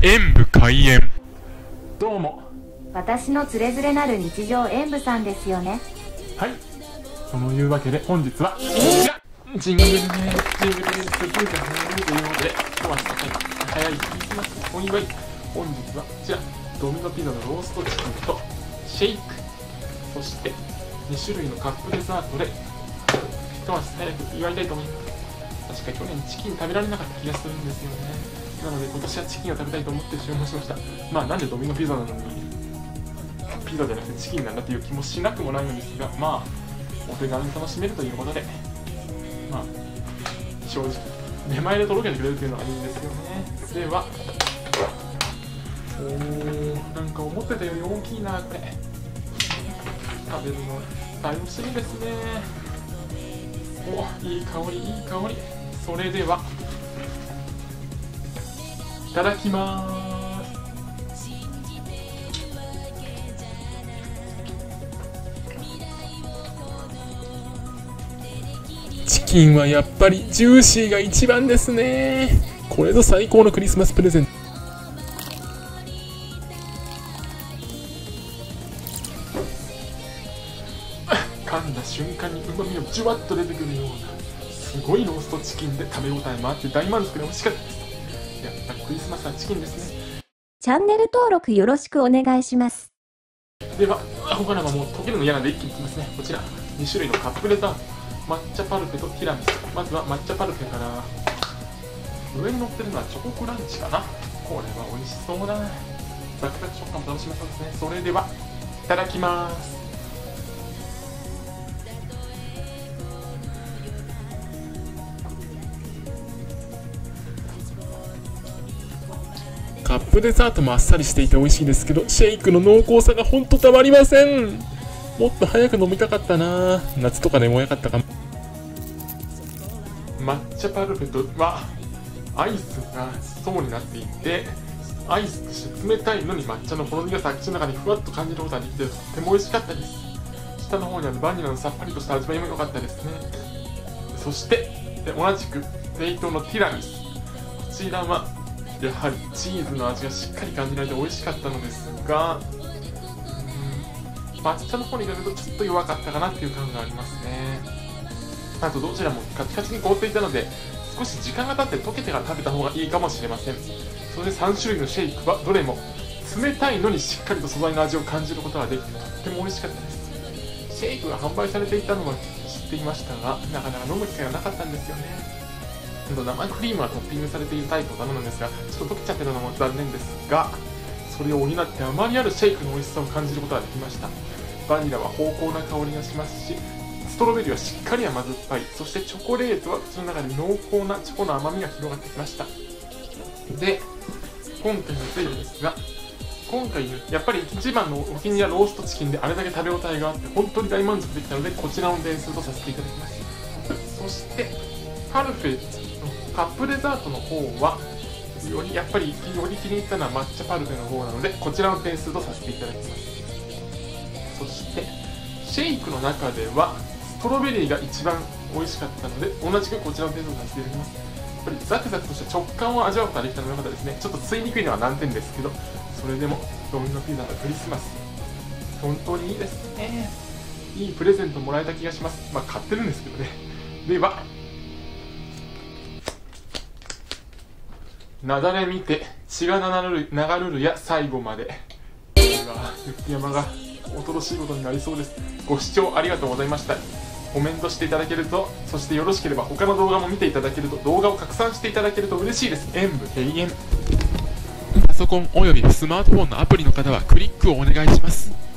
演舞開演。どうも、私のつれづれなる日常演舞さんですよね。はい、そのいうわけで本日はこちら、ジングルね、ジングルね、というかということで、今日は早いクリスマスお祝い、本日はこちらドミノピザのローストチキンとシェイク、そして2種類のカップデザートで一足早く祝いたいと思います。確か去年チキン食べられなかった気がするんですよね。なので今年はチキンを食べたいと思って注文しました。まあなんでドミノピザなのにピザじゃなくてチキンなんだという気もしなくもないのですが、まあお手軽に楽しめるということで、まあ正直出前で届けてくれるというのはいいんですよね。では、おー、なんか思ってたより大きいな、これ食べるの楽しみですね。お、いい香り、いい香り。それではいただきまーす。チキンはやっぱりジューシーが一番ですね。これぞ最高のクリスマスプレゼント。噛んだ瞬間にうまみがジュワッと出てくるようなすごいローストチキンで食べ応えもあって大満足で美味しかったです。やっぱりクリスマスはチキンですね。チャンネル登録よろしくお願いします。では、他のはもう溶けるの嫌なんで一気にいきますね。こちら2種類のカップデザート、抹茶パルフェとティラミス。まずは抹茶パルフェから。上に乗ってるのはチョコクランチかな。これは美味しそうだ。ザクザク食感も楽しめそうですね。それではいただきます。カップデザートもあっさりしていて美味しいですけど、シェイクの濃厚さがほんとたまりません。もっと早く飲みたかったな。夏とかでもよかったかも。抹茶パルフェとはアイスが層になっていて、アイスって冷たいのに抹茶のほろ苦さが口の中にふわっと感じることができてとっても美味しかったです。下の方にあるバニラのさっぱりとした味わいも良かったですね。そして同じく冷凍のティラミス、こちらはやはりチーズの味がしっかり感じられて美味しかったのですが、抹茶の方に比べるとちょっと弱かったかなっていう感がありますね。あとどちらもカチカチに凍っていたので、少し時間が経って溶けてから食べた方がいいかもしれません。それで3種類のシェイクはどれも冷たいのにしっかりと素材の味を感じることができてとっても美味しかったです。シェイクが販売されていたのは知っていましたが、なかなか飲む機会がなかったんですよね。生クリームはトッピングされているタイプなのですが、ちょっと溶けちゃってるのも残念ですが、それを補ってあまりあるシェイクの美味しさを感じることができました。バニラは芳香な香りがしますし、ストロベリーはしっかり甘酸っぱい、そしてチョコレートは口の中で濃厚なチョコの甘みが広がってきました。で、今回のついですが、今回やっぱり一番のお気に入りはローストチキンで、あれだけ食べ応えがあって本当に大満足できたので、こちらの点数とさせていただきます。そしてパルフェカップデザートの方はより気に入ったのは抹茶パルフェの方なので、こちらの点数とさせていただきます。そしてシェイクの中ではストロベリーが一番美味しかったので、同じくこちらの点数とさせていただきます。やっぱりザクザクとした食感を味わうことができたのが良かったですね。ちょっと吸いにくいのは難点ですけど、それでもドミノピザのクリスマス本当にいいですね。いいプレゼントもらえた気がします。まあ買ってるんですけどね。ではなだれ見て血が流るや最後まで。雪山が恐ろしいことになりそうです。ご視聴ありがとうございました。コメントしていただけると、そしてよろしければ他の動画も見ていただけると、動画を拡散していただけると嬉しいです。演舞閉園。パソコンおよびスマートフォンのアプリの方はクリックをお願いします。